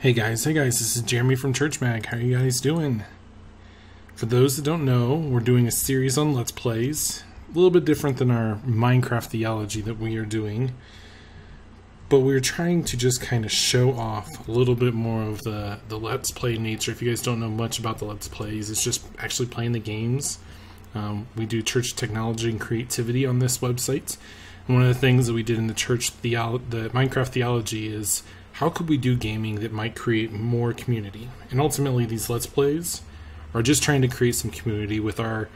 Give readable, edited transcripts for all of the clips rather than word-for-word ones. Hey guys, this is Jeremy from Church Mag. How are you guys doing? For those that don't know, we're doing a series on Let's Plays. A little bit different than our Minecraft theology that we are doing. But we're trying to just kind of show off a little bit more of the Let's Play nature. If you guys don't know much about the Let's Plays, it's just actually playing the games. We do church technology and creativity on this website. And one of the things that we did in the Minecraft theology is how could we do gaming that might create more community? And ultimately these Let's Plays are just trying to create some community with our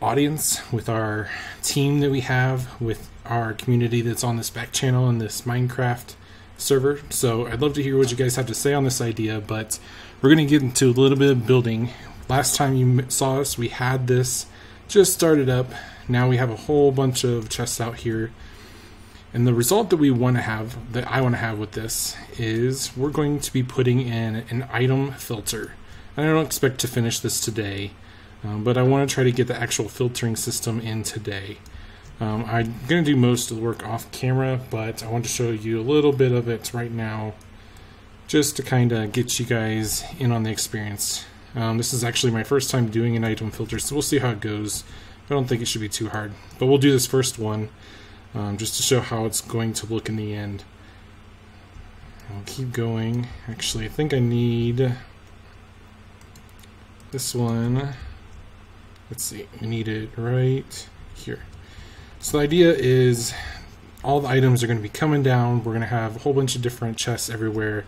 audience, with our team that we have, with our community that's on this back channel and this Minecraft server. So I'd love to hear what you guys have to say on this idea, but we're going to get into a little bit of building. Last time you saw us, we had this just started up. Now we have a whole bunch of chests out here. And the result that we want to have, that I want to have with this, is we're going to be putting in an item filter. And I don't expect to finish this today, but I want to try to get the actual filtering system in today. I'm going to do most of the work off camera, but I want to show you a little bit of it right now, just to kind of get you guys in on the experience. This is actually my first time doing an item filter, so we'll see how it goes. I don't think it should be too hard, but we'll do this first one. Just to show how it's going to look in the end. I'll keep going. Actually, I think I need this one. Let's see, we need it right here. So the idea is all the items are going to be coming down. We're going to have a whole bunch of different chests everywhere.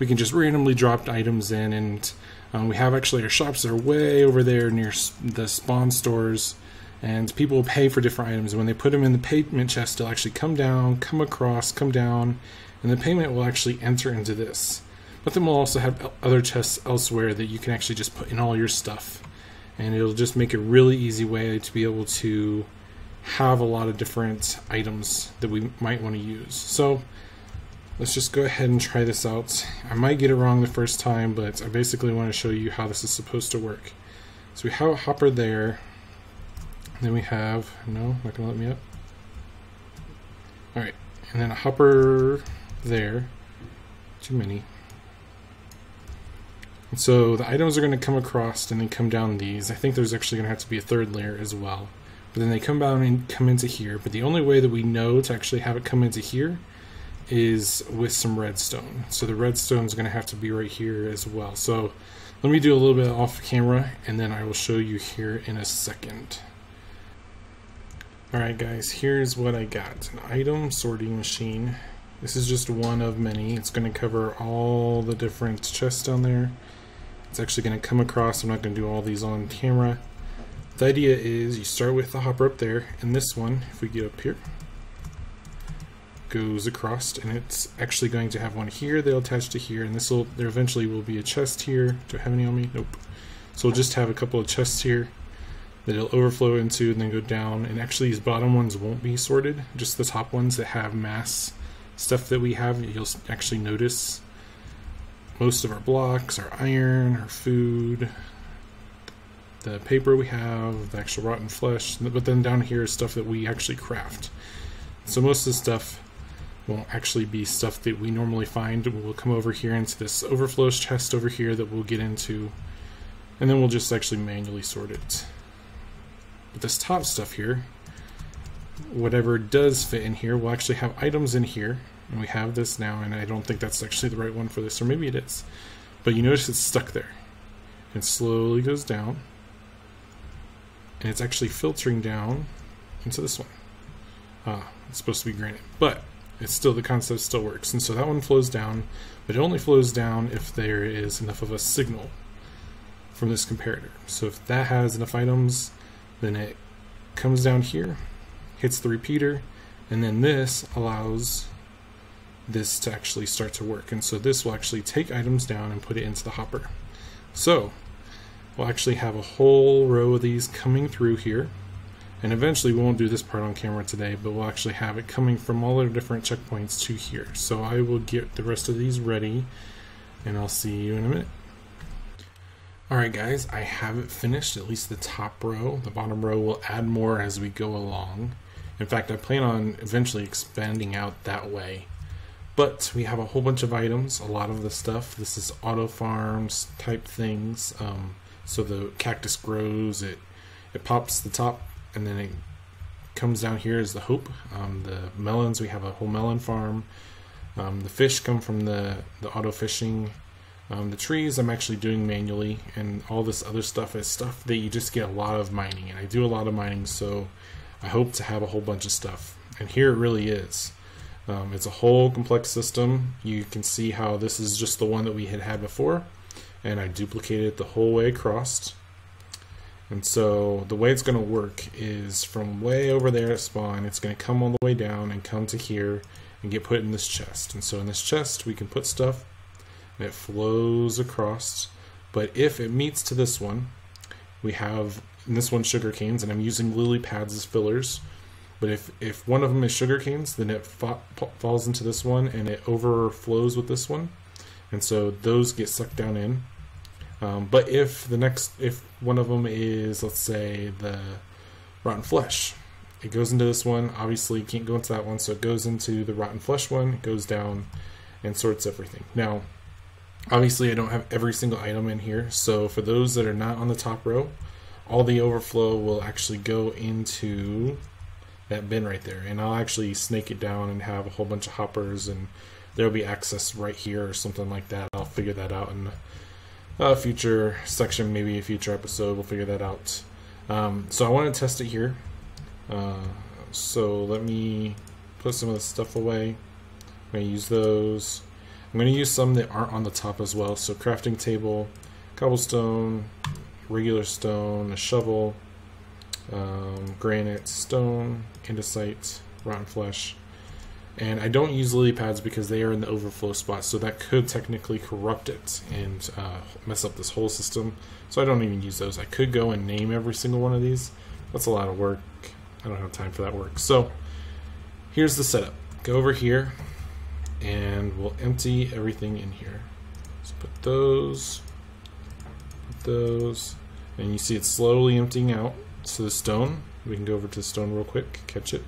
We can just randomly drop items in, and we have actually our shops that are way over there near the spawn stores. And people will pay for different items. When they put them in the payment chest, they'll actually come down, come across, come down, and the payment will actually enter into this. But then we'll also have other chests elsewhere that you can actually just put in all your stuff. And it'll just make a really easy way to be able to have a lot of different items that we might want to use. So let's just go ahead and try this out. I might get it wrong the first time, but I basically want to show you how this is supposed to work. So we have a hopper there. Then we have, no, not gonna let me up. Alright, and then a hopper there. Too many. And so the items are gonna come across and then come down these. I think there's actually gonna have to be a third layer as well. But then they come down and come into here. But the only way that we know to actually have it come into here is with some redstone. So the redstone's gonna have to be right here as well. So let me do a little bit off camera and then I will show you here in a second. Alright guys, here's what I got. An item sorting machine. This is just one of many. It's going to cover all the different chests down there. It's actually going to come across. I'm not going to do all these on camera. The idea is you start with the hopper up there, and this one, if we get up here, goes across, and it's actually going to have one here that'll attach to here, and this will, there eventually will be a chest here. Do I have any on me? Nope. So we'll just have a couple of chests here that it'll overflow into and then go down. And actually these bottom ones won't be sorted, just the top ones that have mass stuff that we have. You'll actually notice most of our blocks, our iron, our food, the paper we have, the actual rotten flesh, but then down here is stuff that we actually craft. So most of the stuff won't actually be stuff that we normally find. We'll come over here into this overflow chest over here that we'll get into, and then we'll just actually manually sort it. But this top stuff here, whatever does fit in here, we'll actually have items in here, and we have this now, and I don't think that's actually the right one for this, or maybe it is, but you notice it's stuck there. It slowly goes down, and it's actually filtering down into this one. It's supposed to be granite, but it's still, the concept still works. And so that one flows down, but it only flows down if there is enough of a signal from this comparator. So if that has enough items, then it comes down here, hits the repeater, and then this allows this to actually start to work. And so this will actually take items down and put it into the hopper. So we'll actually have a whole row of these coming through here, and eventually we won't do this part on camera today, but we'll actually have it coming from all the different checkpoints to here. So I will get the rest of these ready, and I'll see you in a minute. Alright guys, I have it finished, at least the top row. The bottom row will add more as we go along. In fact, I plan on eventually expanding out that way. But we have a whole bunch of items, a lot of the stuff. This is auto farms type things. So the cactus grows, it pops the top, and then it comes down here as the hope. The melons, we have a whole melon farm. The fish come from the auto fishing. The trees I'm actually doing manually, and all this other stuff is stuff that you just get a lot of mining, and I do a lot of mining, so I hope to have a whole bunch of stuff. And here it really is. It's a whole complex system. You can see how this is just the one that we had before, and I duplicated it the whole way across. And so the way it's going to work is from way over there at spawn, it's going to come all the way down and come to here and get put in this chest. And so in this chest we can put stuff, and it flows across. But if it meets to this one, we have in this one sugar canes, and I'm using lily pads as fillers. But if one of them is sugar canes, then it falls into this one, and it overflows with this one, and so those get sucked down in. But if one of them is, let's say, the rotten flesh, it goes into this one. Obviously, you can't go into that one, so it goes into the rotten flesh one. It goes down and sorts everything. Now, obviously, I don't have every single item in here, so for those that are not on the top row, all the overflow will actually go into that bin right there, and I'll actually snake it down and have a whole bunch of hoppers, and there'll be access right here or something like that. I'll figure that out in a future section, maybe a future episode. We'll figure that out. So I want to test it here. So let me put some of this stuff away. I'm going to use those. I'm going to use some that aren't on the top as well, so crafting table, cobblestone, regular stone, a shovel, granite, stone, andesite, rotten flesh. And I don't use lily pads because they are in the overflow spot, so that could technically corrupt it and mess up this whole system, so I don't even use those. I could go and name every single one of these. That's a lot of work. I don't have time for that work. So here's the setup. Go over here, and we'll empty everything in here. So put those, and you see it's slowly emptying out. So the stone, we can go over to the stone real quick, catch it.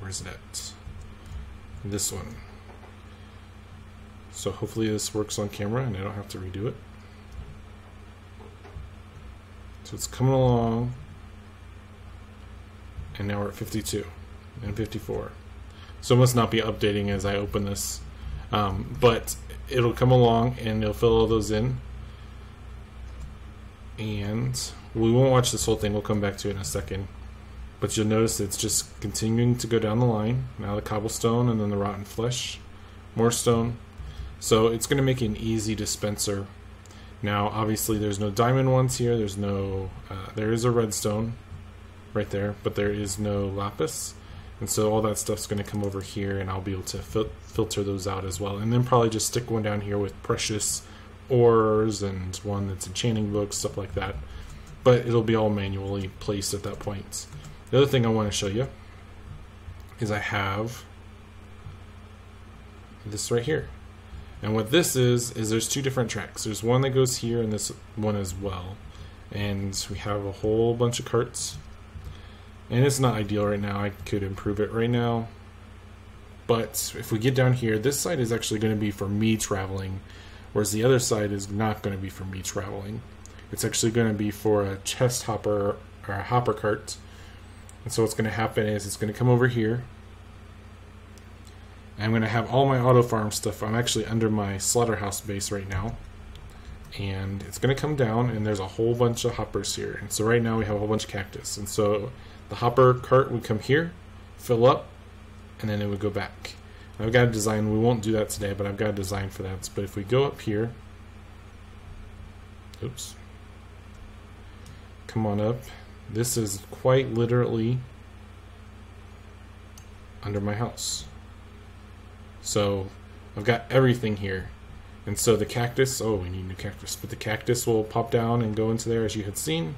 Where's it at? This one. So hopefully this works on camera and I don't have to redo it. So it's coming along, and now we're at 52 and 54. So it must not be updating as I open this, but it'll come along and it'll fill all those in. And we won't watch this whole thing, we'll come back to it in a second, but you'll notice it's just continuing to go down the line. Now the cobblestone, and then the rotten flesh, more stone. So it's going to make an easy dispenser. Now obviously there's no diamond ones here, there's no there is a redstone right there, but there is no lapis. And so all that stuff's going to come over here, and I'll be able to filter those out as well, and then probably just stick one down here with precious ores and one that's enchanting books, stuff like that. But it'll be all manually placed at that point. The other thing I want to show you is I have this right here. And what this is there's two different tracks. There's one that goes here and this one as well. And we have a whole bunch of carts. And it's not ideal right now. I could improve it right now. But if we get down here, this side is actually going to be for me traveling, whereas the other side is not going to be for me traveling. It's actually going to be for a chest hopper or a hopper cart. And so what's going to happen is it's going to come over here. I'm going to have all my auto farm stuff. I'm actually under my slaughterhouse base right now. And it's going to come down, and there's a whole bunch of hoppers here. And so right now we have a whole bunch of cactus. And so the hopper cart would come here, fill up, and then it would go back. I've got a design, we won't do that today, but I've got a design for that. But if we go up here, oops, come on up, this is quite literally under my house. So I've got everything here. And so the cactus, oh, we need new cactus, but the cactus will pop down and go into there as you had seen.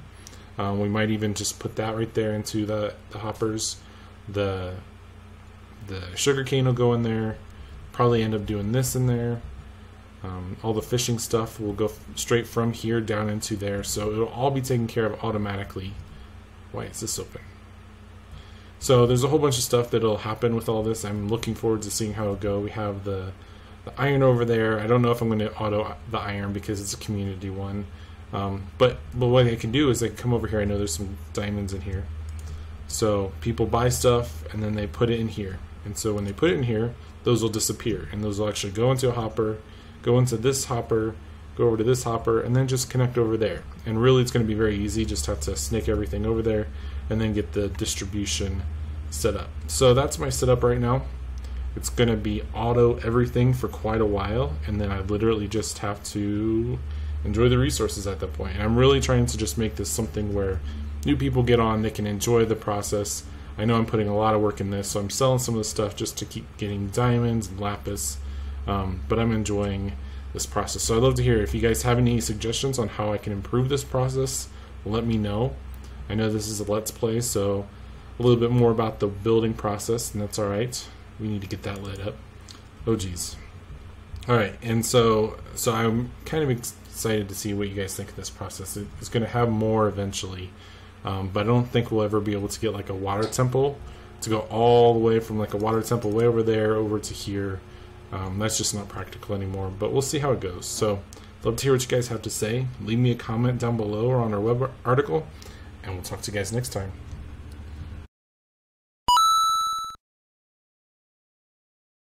We might even just put that right there into the hoppers. The sugar cane will go in there, probably end up doing this in there. All the fishing stuff will go straight from here down into there, so it'll all be taken care of automatically. Why is this open? So there's a whole bunch of stuff that'll happen with all this. I'm looking forward to seeing how it'll go. We have the iron over there. I don't know if I'm going to auto the iron because it's a community one. But what I can do is I come over here. I know there's some diamonds in here. So people buy stuff and then they put it in here. And so when they put it in here, those will disappear. And those will actually go into a hopper, go into this hopper, go over to this hopper, and then just connect over there. And really it's going to be very easy. Just have to snake everything over there and then get the distribution set up. So that's my setup right now. It's going to be auto everything for quite a while, and then I literally just have to enjoy the resources at that point. And I'm really trying to just make this something where new people get on, they can enjoy the process. I know I'm putting a lot of work in this, so I'm selling some of this stuff just to keep getting diamonds and lapis, but I'm enjoying this process. So I'd love to hear if you guys have any suggestions on how I can improve this process. Let me know. I know this is a Let's Play, so a little bit more about the building process, and that's alright. We need to get that lit up. Oh geez. Alright, and so I'm kind of excited to see what you guys think of this process. It's going to have more eventually, but I don't think we'll ever be able to get like a water temple to go all the way from like a water temple way over there over to here. That's just not practical anymore, but we'll see how it goes. So love to hear what you guys have to say. Leave me a comment down below or on our web article, and we'll talk to you guys next time.